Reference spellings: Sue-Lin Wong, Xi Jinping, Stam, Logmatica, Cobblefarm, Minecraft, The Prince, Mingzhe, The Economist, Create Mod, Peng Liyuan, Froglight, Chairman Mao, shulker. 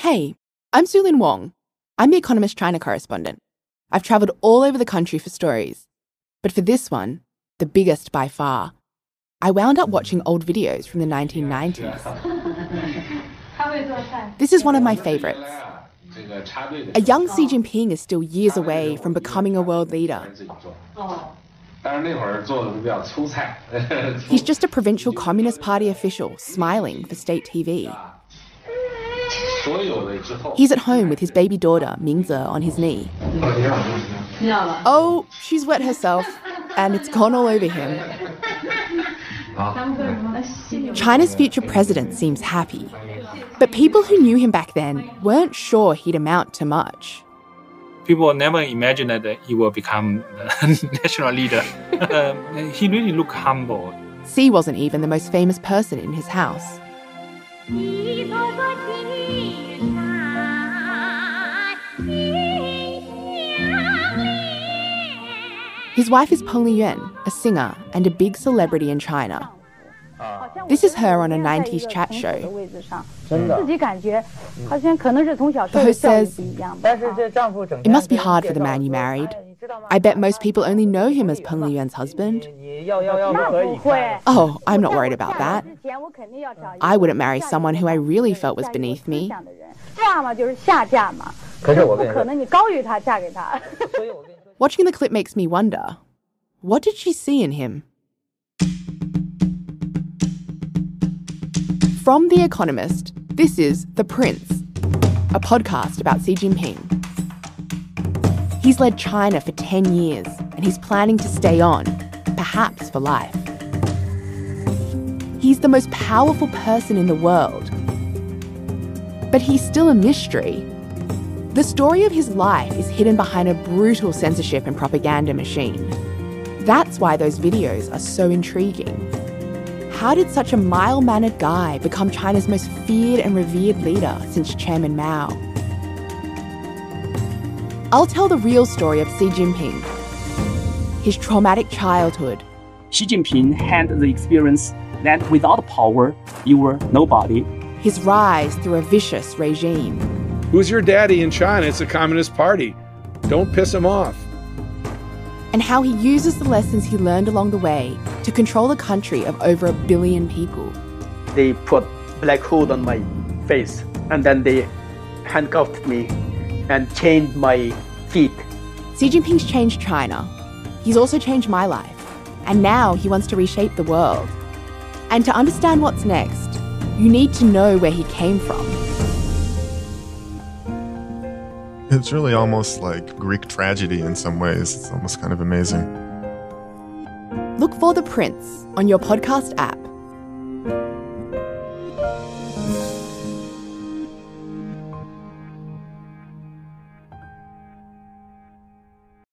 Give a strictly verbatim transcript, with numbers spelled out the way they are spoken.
Hey, I'm Sue-Lin Wong. I'm The Economist China correspondent. I've travelled all over the country for stories. But for this one, the biggest by far, I wound up watching old videos from the nineteen nineties. This is one of my favourites. A young Xi Jinping is still years away from becoming a world leader. He's just a provincial Communist Party official smiling for state T V. He's at home with his baby daughter, Mingzhe, on his knee. Oh, she's wet herself, and it's gone all over him. China's future president seems happy, but people who knew him back then weren't sure he'd amount to much. People never imagined that he will become a national leader. um, he really looked humble. Xi wasn't even the most famous person in his house. His wife is Peng Liyuan, a singer and a big celebrity in China. This is her on a nineties chat show. The host says, "It must be hard for the man you married. I bet most people only know him as Peng Liyuan's husband." "Oh, I'm not worried about that. I wouldn't marry someone who I really felt was beneath me." Watching the clip makes me wonder, what did she see in him? From The Economist, this is The Prince, a podcast about Xi Jinping. He's led China for ten years and he's planning to stay on, perhaps for life. He's the most powerful person in the world, but he's still a mystery. The story of his life is hidden behind a brutal censorship and propaganda machine. That's why those videos are so intriguing. How did such a mild-mannered guy become China's most feared and revered leader since Chairman Mao? I'll tell the real story of Xi Jinping, his traumatic childhood. Xi Jinping had the experience that without power, you were nobody. His rise through a vicious regime. Who's your daddy in China? It's the Communist Party. Don't piss him off. And how he uses the lessons he learned along the way to control a country of over a billion people. They put black hood on my face, and then they handcuffed me and chained my feet. Xi Jinping's changed China. He's also changed my life. And now he wants to reshape the world. And to understand what's next, you need to know where he came from. It's really almost like Greek tragedy in some ways. It's almost kind of amazing. Look for The Prince on your podcast app